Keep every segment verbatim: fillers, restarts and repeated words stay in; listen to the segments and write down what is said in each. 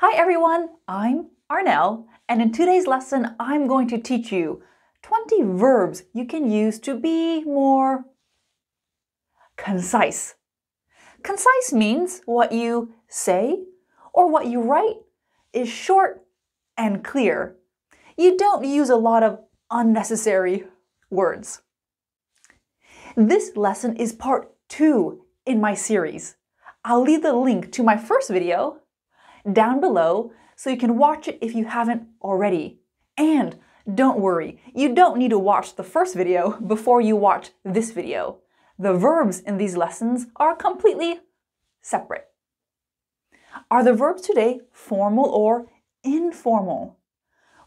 Hi everyone, I'm Arnelle, and in today's lesson I'm going to teach you twenty verbs you can use to be more concise. Concise means what you say or what you write is short and clear. You don't use a lot of unnecessary words. This lesson is part two in my series. I'll leave the link to my first video down below so you can watch it if you haven't already. And don't worry, you don't need to watch the first video before you watch this video. The verbs in these lessons are completely separate. Are the verbs today formal or informal?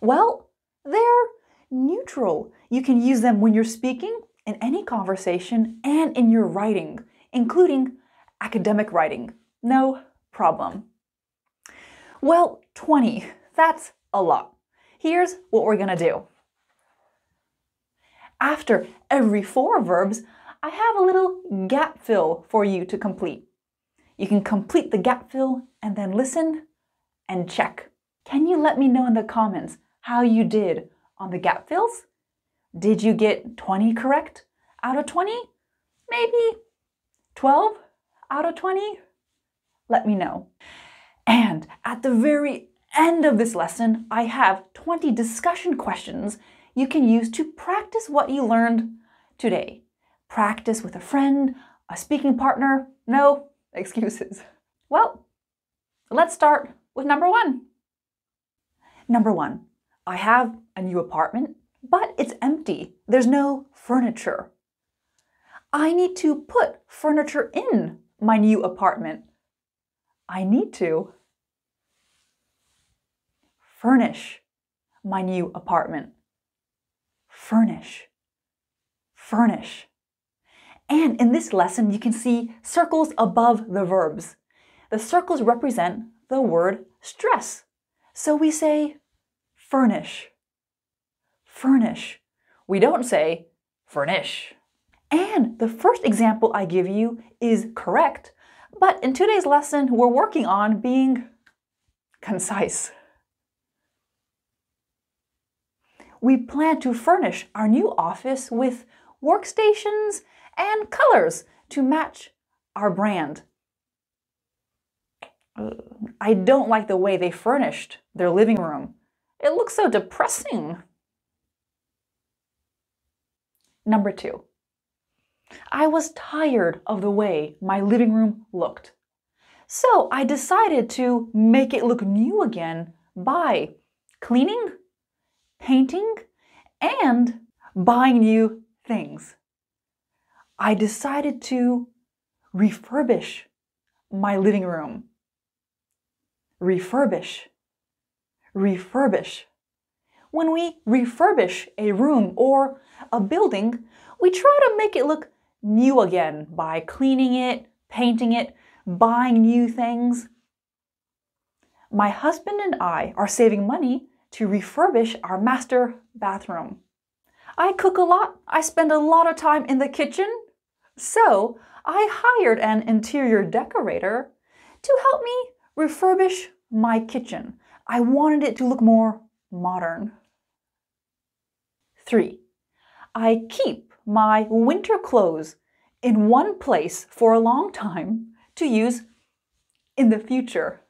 Well, they're neutral. You can use them when you're speaking, in any conversation, and in your writing, including academic writing. No problem. Well, twenty, that's a lot. Here's what we're gonna do. After every four verbs, I have a little gap fill for you to complete. You can complete the gap fill and then listen and check. Can you let me know in the comments how you did on the gap fills? Did you get twenty correct out of twenty? Maybe twelve out of twenty? Let me know. And at the very end of this lesson, I have twenty discussion questions you can use to practice what you learned today. Practice with a friend, a speaking partner, no excuses. Well, let's start with number one. Number one, I have a new apartment, but it's empty. There's no furniture. I need to put furniture in my new apartment. I need to furnish my new apartment. Furnish. Furnish. And in this lesson, you can see circles above the verbs. The circles represent the word stress. So we say furnish. Furnish. We don't say furnish. And the first example I give you is correct, but in today's lesson, we're working on being concise. We plan to furnish our new office with workstations and colors to match our brand. I don't like the way they furnished their living room. It looks so depressing. Number two, I was tired of the way my living room looked. So I decided to make it look new again by cleaning, painting, and buying new things. I decided to refurbish my living room. Refurbish. Refurbish. When we refurbish a room or a building, we try to make it look new again by cleaning it, painting it, buying new things. My husband and I are saving money to refurbish our master bathroom. I cook a lot. I spend a lot of time in the kitchen. So I hired an interior decorator to help me refurbish my kitchen. I wanted it to look more modern. Three, I keep my winter clothes in one place for a long time to use in the future.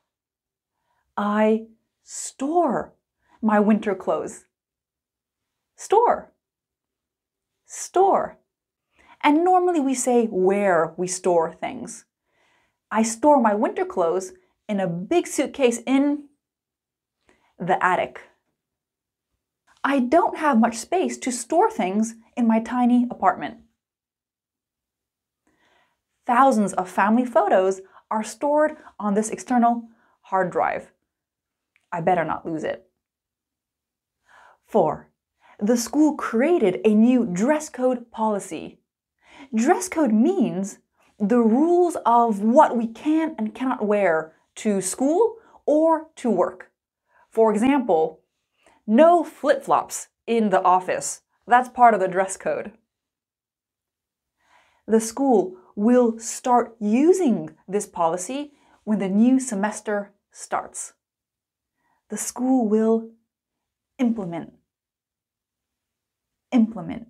I store my winter clothes. Store. Store. And normally we say where we store things. I store my winter clothes in a big suitcase in the attic. I don't have much space to store things in my tiny apartment. Thousands of family photos are stored on this external hard drive. I better not lose it. Four, the school created a new dress code policy. Dress code means the rules of what we can and cannot wear to school or to work. For example, no flip-flops in the office. That's part of the dress code. The school will start using this policy when the new semester starts. the school will implement. Implement.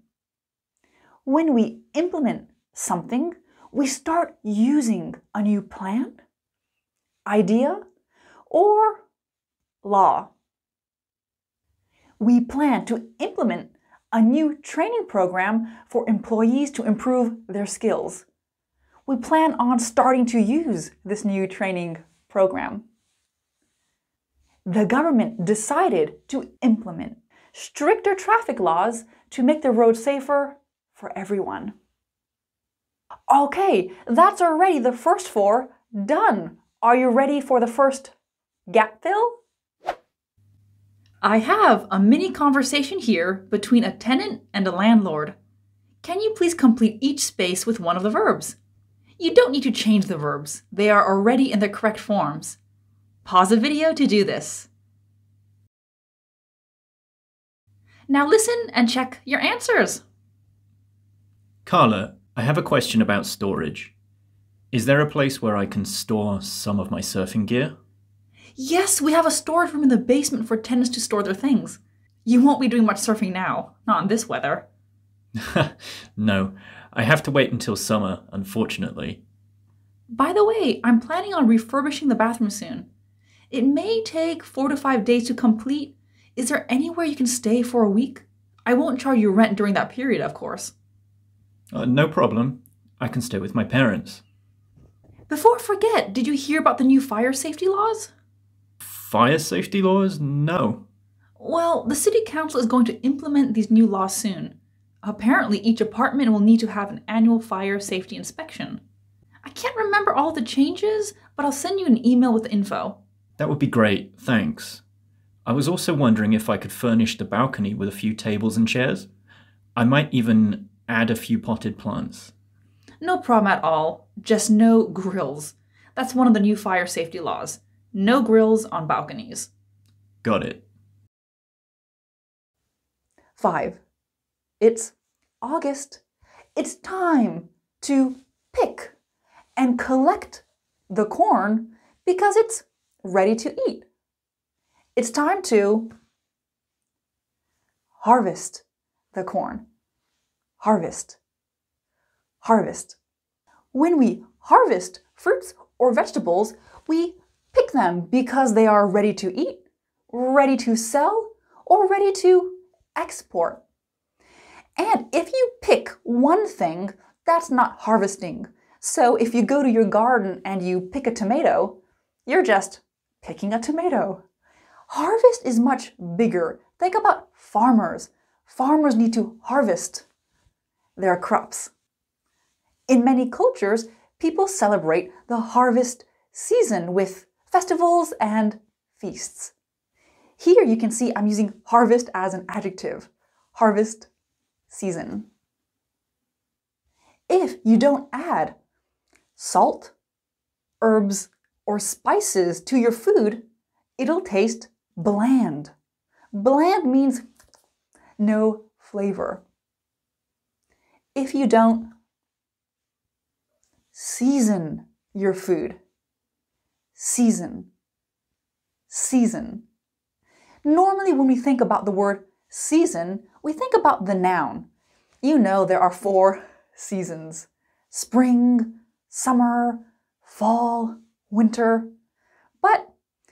When we implement something, we start using a new plan, idea, or law. We plan to implement a new training program for employees to improve their skills. We plan on starting to use this new training program. The government decided to implement stricter traffic laws to make the road safer for everyone. Okay, that's already the first four done. Are you ready for the first gap fill? I have a mini conversation here between a tenant and a landlord. Can you please complete each space with one of the verbs? You don't need to change the verbs. They are already in the correct forms. Pause the video to do this. Now listen and check your answers. Carla, I have a question about storage. Is there a place where I can store some of my surfing gear? Yes, we have a storage room in the basement for tenants to store their things. You won't be doing much surfing now, not in this weather. No, I have to wait until summer, unfortunately. By the way, I'm planning on refurbishing the bathroom soon. It may take four to five days to complete. Is there anywhere you can stay for a week? I won't charge you rent during that period, of course. Uh, no problem. I can stay with my parents. Before I forget, did you hear about the new fire safety laws? Fire safety laws? No. Well, the city council is going to implement these new laws soon. Apparently, each apartment will need to have an annual fire safety inspection. I can't remember all the changes, but I'll send you an email with the info. That would be great, thanks. I was also wondering if I could furnish the balcony with a few tables and chairs. I might even add a few potted plants. No problem at all, just no grills. That's one of the new fire safety laws. No grills on balconies. Got it. Five. It's August. It's time to pick and collect the corn because it's ready to eat. It's time to harvest the corn. Harvest. Harvest. When we harvest fruits or vegetables, we pick them because they are ready to eat, ready to sell, or ready to export. And if you pick one thing, that's not harvesting. So if you go to your garden and you pick a tomato, you're just picking a tomato. Harvest is much bigger. Think about farmers. Farmers need to harvest their crops. In many cultures, people celebrate the harvest season with festivals and feasts. Here you can see I'm using harvest as an adjective. Harvest season. If you don't add salt, herbs, or spices to your food, it'll taste bland. Bland means no flavor. If you don't season your food, season, season. Normally when we think about the word season, we think about the noun. You know there are four seasons: spring, summer, fall, winter. But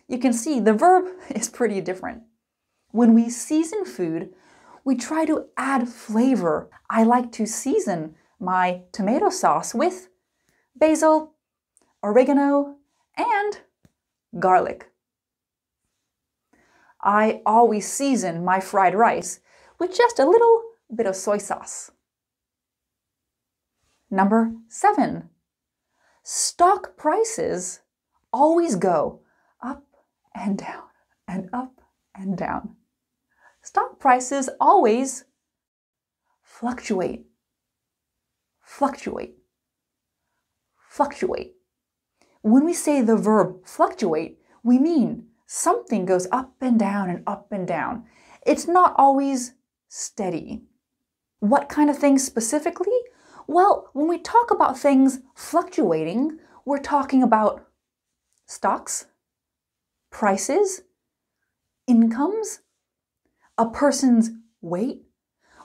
you can see the verb is pretty different. When we season food, we try to add flavor. I like to season my tomato sauce with basil, oregano, and garlic. I always season my fried rice with just a little bit of soy sauce. Number seven, stock prices always go up and down and up and down. Stock prices always fluctuate, fluctuate, fluctuate. When we say the verb fluctuate, we mean something goes up and down and up and down. It's not always steady. What kind of things specifically? Well, when we talk about things fluctuating, we're talking about stocks, prices, incomes, a person's weight,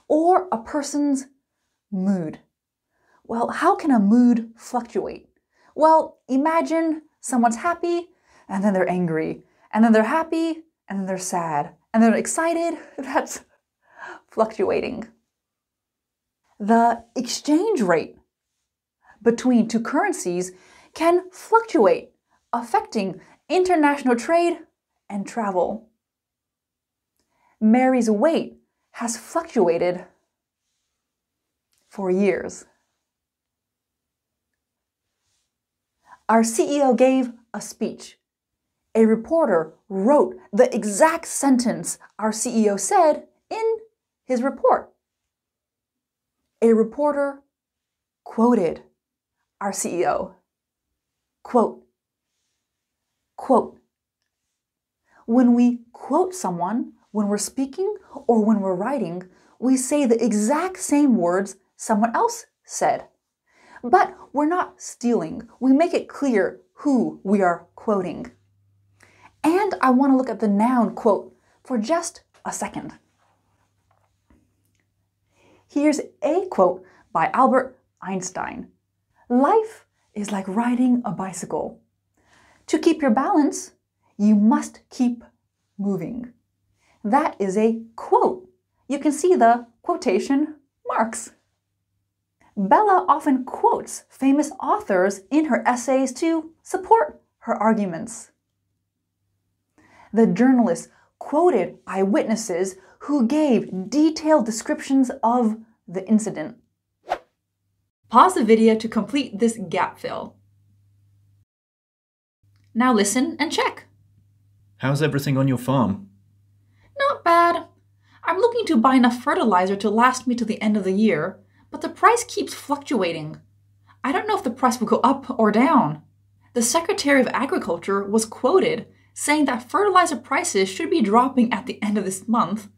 or a person's mood. Well, how can a mood fluctuate? Well, imagine someone's happy and then they're angry, and then they're happy and then they're sad, and they're excited. That's fluctuating. The exchange rate between two currencies can fluctuate, affecting international trade and travel. Mary's weight has fluctuated for years. Our C E O gave a speech. A reporter wrote the exact sentence our C E O said in his report. A reporter quoted our C E O. Quote, quote. When we quote someone, when we're speaking or when we're writing, we say the exact same words someone else said. But we're not stealing. We make it clear who we are quoting. And I want to look at the noun quote for just a second. Here's a quote by Albert Einstein. Life is like riding a bicycle. To keep your balance, you must keep moving. That is a quote. You can see the quotation marks. Bella often quotes famous authors in her essays to support her arguments. The journalist quoted eyewitnesses who gave detailed descriptions of the incident. Pause the video to complete this gap fill. Now listen and check. How's everything on your farm? Not bad. I'm looking to buy enough fertilizer to last me to the end of the year, but the price keeps fluctuating. I don't know if the price will go up or down. The Secretary of Agriculture was quoted saying that fertilizer prices should be dropping at the end of this month,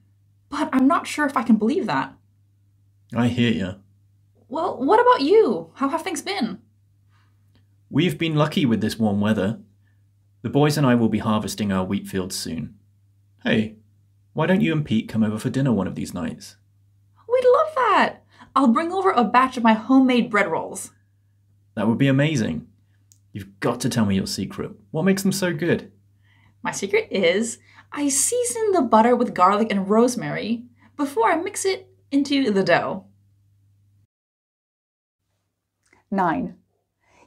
but I'm not sure if I can believe that. I hear you. Well, what about you? How have things been? We've been lucky with this warm weather. The boys and I will be harvesting our wheat fields soon. Hey, why don't you and Pete come over for dinner one of these nights? We'd love that! I'll bring over a batch of my homemade bread rolls. That would be amazing. You've got to tell me your secret. What makes them so good? My secret is I season the butter with garlic and rosemary before I mix it into the dough. Nine.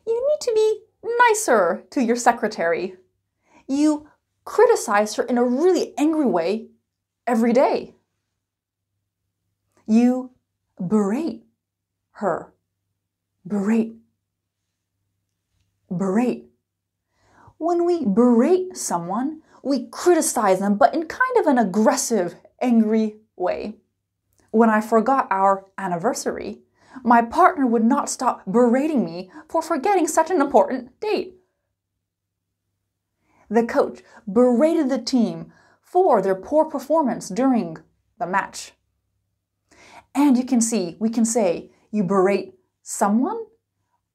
You need to be nicer to your secretary. You criticize her in a really angry way every day. You berate her. Berate. Berate. When we berate someone, we criticize them, but in kind of an aggressive, angry way. When I forgot our anniversary, my partner would not stop berating me for forgetting such an important date. The coach berated the team for their poor performance during the match. And you can see, we can say, you berate someone,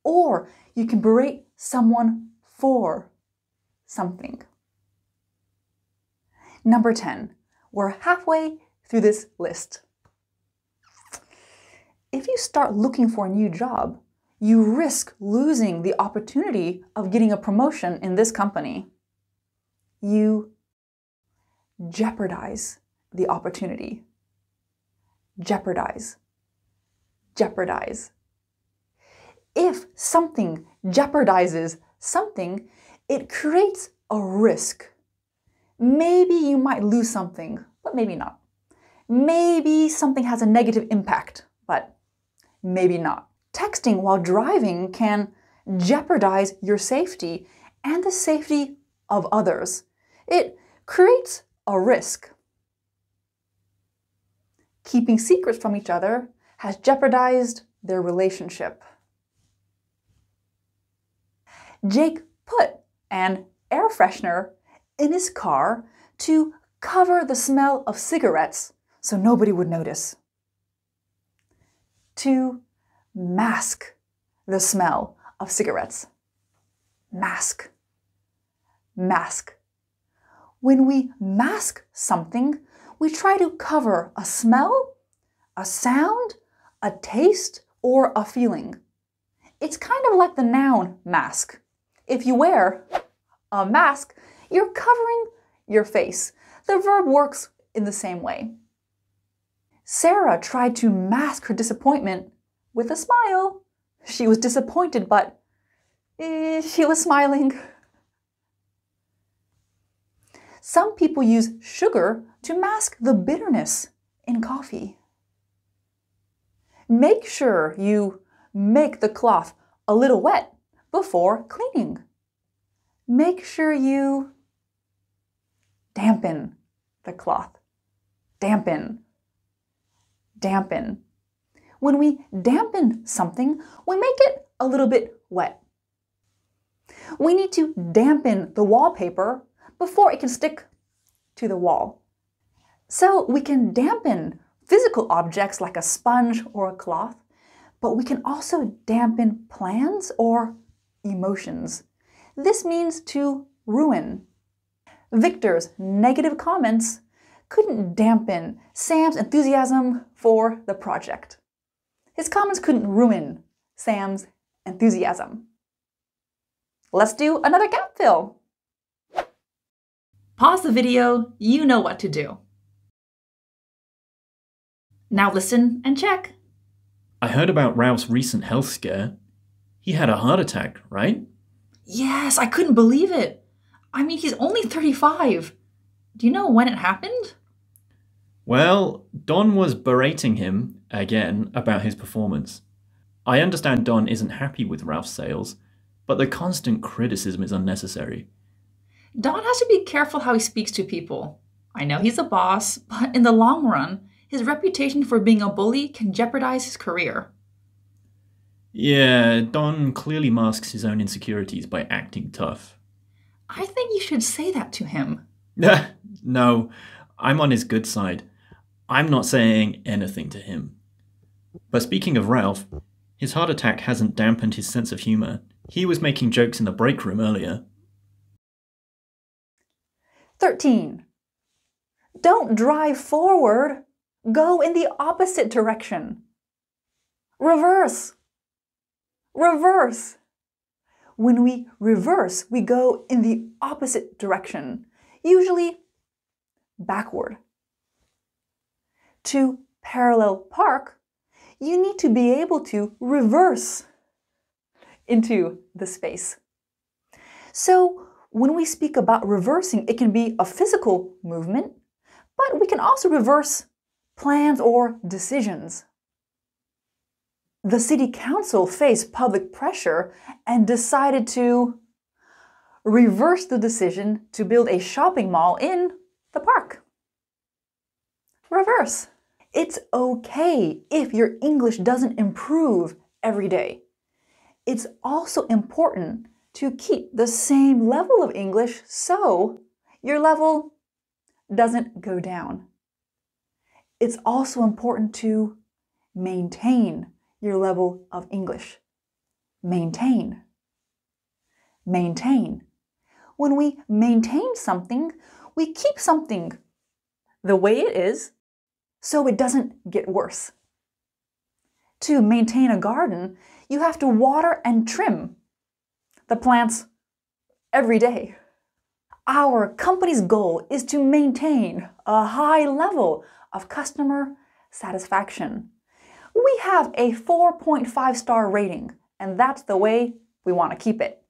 or you can berate someone for something. Number ten, we're halfway through this list. If you start looking for a new job, you risk losing the opportunity of getting a promotion in this company. You jeopardize the opportunity. Jeopardize. Jeopardize. If something jeopardizes something, it creates a risk. Maybe you might lose something, but maybe not. Maybe something has a negative impact, but maybe not. Texting while driving can jeopardize your safety and the safety of others. It creates a risk. Keeping secrets from each other has jeopardized their relationship. Jake put an air freshener in his car to cover the smell of cigarettes so nobody would notice. To mask the smell of cigarettes. Mask. Mask. when we mask something, we try to cover a smell, a sound, a taste, or a feeling. It's kind of like the noun mask. If you wear a mask, you're covering your face. The verb works in the same way. Sarah tried to mask her disappointment with a smile. She was disappointed, but eh, she was smiling. Some people use sugar to mask the bitterness in coffee. Make sure you make the cloth a little wet before cleaning. Make sure you dampen the cloth. Dampen. Dampen. When we dampen something, we make it a little bit wet. We need to dampen the wallpaper before it can stick to the wall. So we can dampen physical objects like a sponge or a cloth, but we can also dampen plans or emotions. This means to ruin. Victor's negative comments couldn't dampen Sam's enthusiasm for the project. His comments couldn't ruin Sam's enthusiasm. Let's do another gap fill. Pause the video, you know what to do. Now listen and check. I heard about Ralph's recent health scare. He had a heart attack, right? Yes, I couldn't believe it. I mean, he's only thirty-five. Do you know when it happened? Well, Don was berating him again about his performance. I understand Don isn't happy with Ralph's sales, but the constant criticism is unnecessary. Don has to be careful how he speaks to people. I know he's a boss, but in the long run, his reputation for being a bully can jeopardize his career. Yeah, Don clearly masks his own insecurities by acting tough. I think you should say that to him. No, I'm on his good side. I'm not saying anything to him. But speaking of Ralph, his heart attack hasn't dampened his sense of humor. He was making jokes in the break room earlier. thirteen. Don't drive forward. Go in the opposite direction. Reverse. Reverse. When we reverse, we go in the opposite direction, usually backward. To parallel park, you need to be able to reverse into the space. So when we speak about reversing, it can be a physical movement, but we can also reverse plans or decisions. The city council faced public pressure and decided to reverse the decision to build a shopping mall in the park. Reverse. It's okay if your English doesn't improve every day. It's also important to keep the same level of English so your level doesn't go down. It's also important to maintain your level of English. Maintain. Maintain. When we maintain something, we keep something the way it is so it doesn't get worse. To maintain a garden, you have to water and trim the plants every day. Our company's goal is to maintain a high level of customer satisfaction. We have a four point five star rating, and that's the way we want to keep it.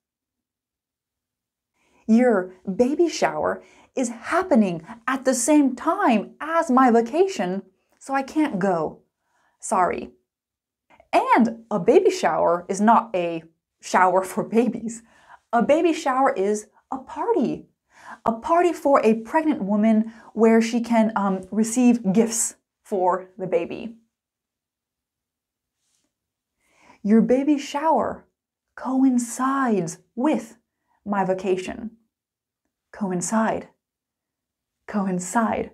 Your baby shower is happening at the same time as my vacation, so I can't go. Sorry. And a baby shower is not a shower for babies. A baby shower is a party. A party for a pregnant woman where she can um, receive gifts for the baby. Your baby shower coincides with my vacation. Coincide. Coincide.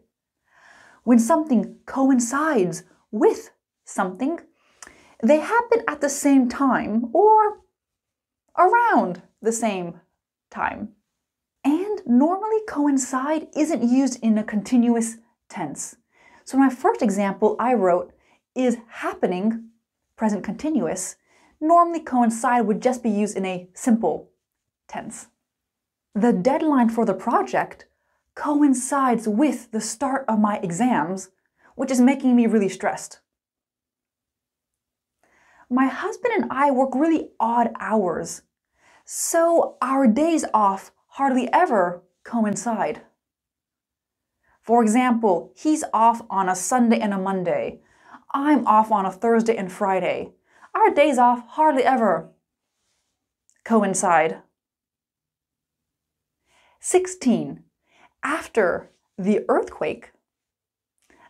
When something coincides with something, they happen at the same time or around the same time. And doesn't normally coincide isn't used in a continuous tense. So my first example I wrote is happening, present continuous, normally coincide would just be used in a simple tense. The deadline for the project coincides with the start of my exams, which is making me really stressed. My husband and I work really odd hours, so our days off hardly ever coincide. For example, he's off on a Sunday and a Monday. I'm off on a Thursday and Friday. Our days off hardly ever coincide. sixteen. After the earthquake,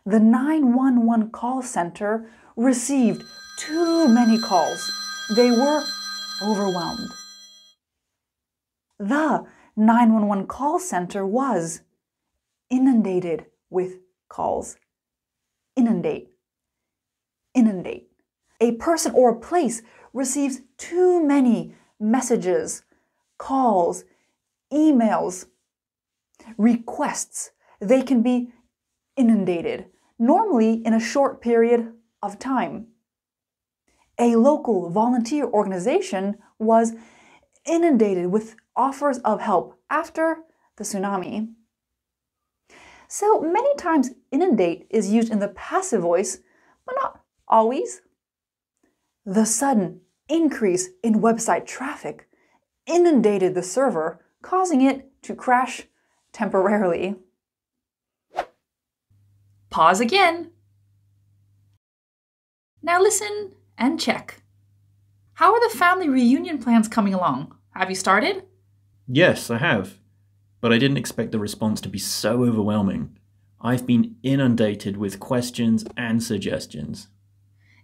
the nine one one call center received too many calls. They were overwhelmed. The nine one one call center was inundated with calls. Inundate. Inundate. A person or a place receives too many messages, calls, emails, requests. They can be inundated, normally in a short period of time. A local volunteer organization was inundated with offers of help after the tsunami. So many times inundate is used in the passive voice, but not always. The sudden increase in website traffic inundated the server, causing it to crash temporarily. Pause again. Now listen and check. How are the family reunion plans coming along? Have you started? Yes, I have. But I didn't expect the response to be so overwhelming. I've been inundated with questions and suggestions.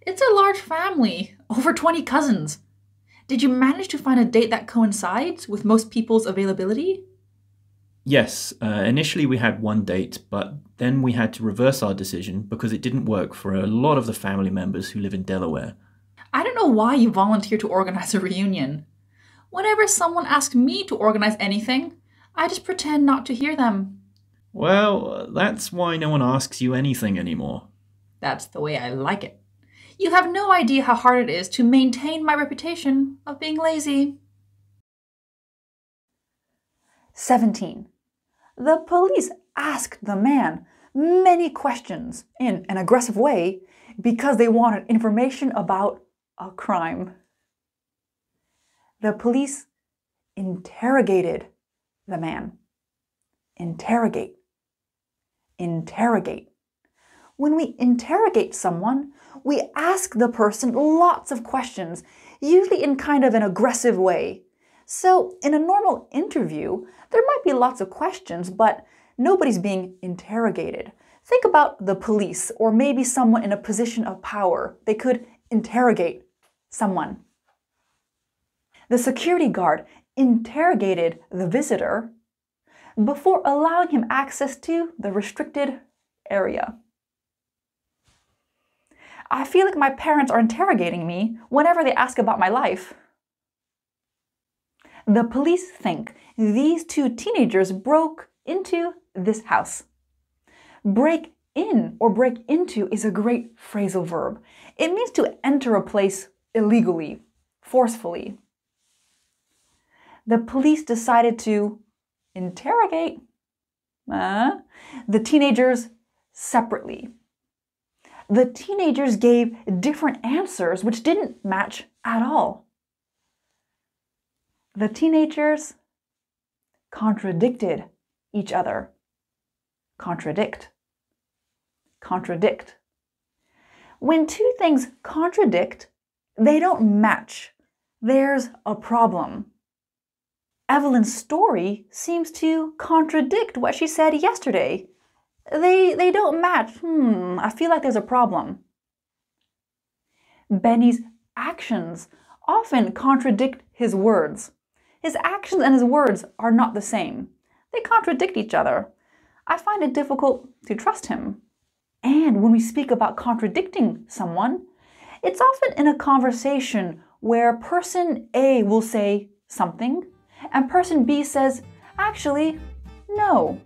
It's a large family, over twenty cousins. Did you manage to find a date that coincides with most people's availability? Yes, uh, initially we had one date, but then we had to reverse our decision because it didn't work for a lot of the family members who live in Delaware. I don't know why you volunteer to organize a reunion. Whenever someone asks me to organize anything, I just pretend not to hear them. Well, that's why no one asks you anything anymore. That's the way I like it. You have no idea how hard it is to maintain my reputation of being lazy. seventeen. The police asked the man many questions in an aggressive way because they wanted information about a crime. The police interrogated the man. Interrogate. Interrogate. When we interrogate someone, we ask the person lots of questions, usually in kind of an aggressive way. So in a normal interview, there might be lots of questions, but nobody's being interrogated. Think about the police or maybe someone in a position of power. They could interrogate someone. The security guard interrogated the visitor before allowing him access to the restricted area. I feel like my parents are interrogating me whenever they ask about my life. The police think these two teenagers broke into this house. Break in or break into is a great phrasal verb. It means to enter a place illegally, forcefully. The police decided to interrogate uh, the teenagers separately. The teenagers gave different answers which didn't match at all. The teenagers contradicted each other. Contradict. Contradict. When two things contradict, they don't match. There's a problem. Evelyn's story seems to contradict what she said yesterday. They, they don't match. Hmm, I feel like there's a problem. Benny's actions often contradict his words. His actions and his words are not the same. They contradict each other. I find it difficult to trust him. And when we speak about contradicting someone, it's often in a conversation where person A will say something and person B says, actually, No.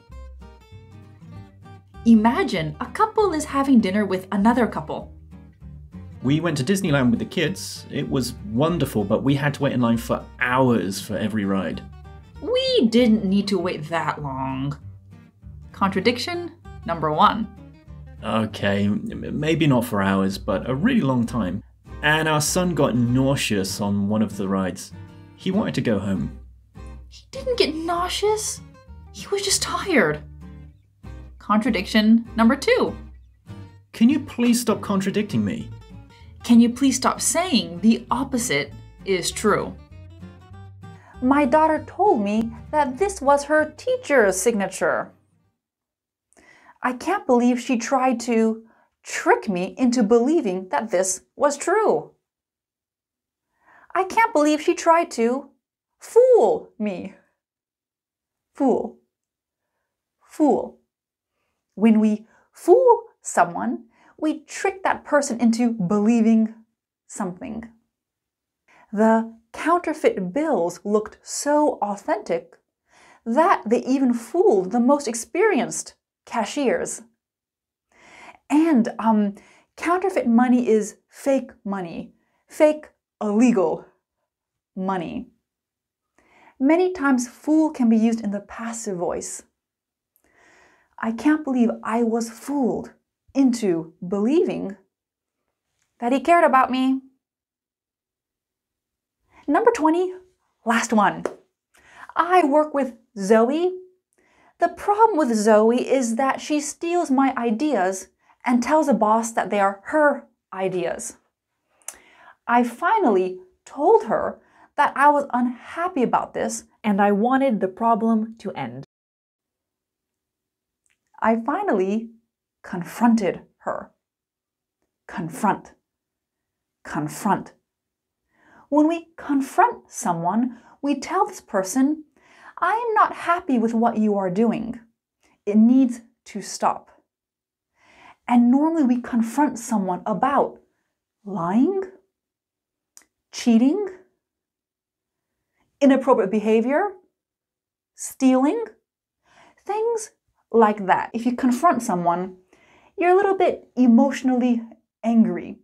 Imagine a couple is having dinner with another couple. We went to Disneyland with the kids. It was wonderful, but we had to wait in line for hours for every ride. We didn't need to wait that long. Contradiction number one. Okay, maybe not for hours, but a really long time. And our son got nauseous on one of the rides. He wanted to go home. He didn't get nauseous. He was just tired. Contradiction number two. Can you please stop contradicting me? Can you please stop saying the opposite is true? My daughter told me that this was her teacher's signature. I can't believe she tried to trick me into believing that this was true. I can't believe she tried to fool me. Fool. Fool. When we fool someone, we trick that person into believing something. The counterfeit bills looked so authentic that they even fooled the most experienced cashiers. And um, counterfeit money is fake money, fake illegal money. Many times fool can be used in the passive voice. I can't believe I was fooled into believing that he cared about me. Number twenty, last one. I work with Zoe. The problem with Zoe is that she steals my ideas and tells the boss that they are her ideas. I finally told her that I was unhappy about this and I wanted the problem to end. I finally confronted her. Confront. Confront. When we confront someone, we tell this person, I am not happy with what you are doing. It needs to stop. And normally we confront someone about lying, cheating, inappropriate behavior, stealing, things like that. If you confront someone, you're a little bit emotionally angry.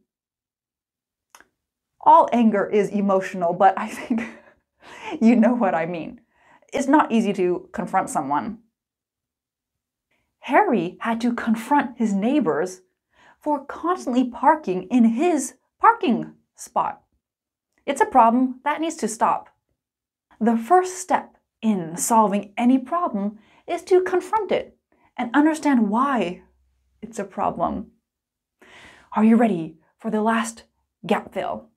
All anger is emotional, but I think you know what I mean. It's not easy to confront someone. Harry had to confront his neighbors for constantly parking in his parking spot. It's a problem that needs to stop. The first step in solving any problem is to confront it and understand why it's a problem. Are you ready for the last gap fill?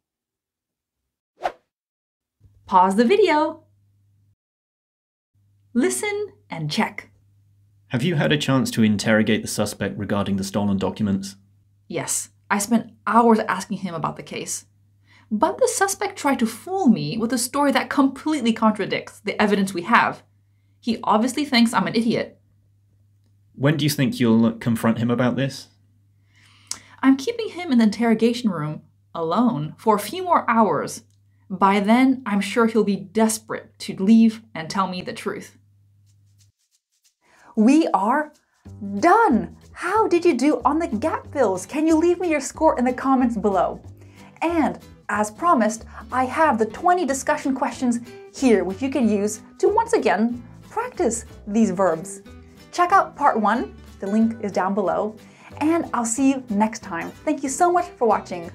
Pause the video. Listen and check. Have you had a chance to interrogate the suspect regarding the stolen documents? Yes, I spent hours asking him about the case. But the suspect tried to fool me with a story that completely contradicts the evidence we have. He obviously thinks I'm an idiot. When do you think you'll confront him about this? I'm keeping him in the interrogation room alone for a few more hours. By then, I'm sure he'll be desperate to leave and tell me the truth. We are done. How did you do on the gap fills? Can you leave me your score in the comments below? And as promised, I have the twenty discussion questions here, which you can use to once again practice these verbs. Check out part one, the link is down below, and I'll see you next time. Thank you so much for watching.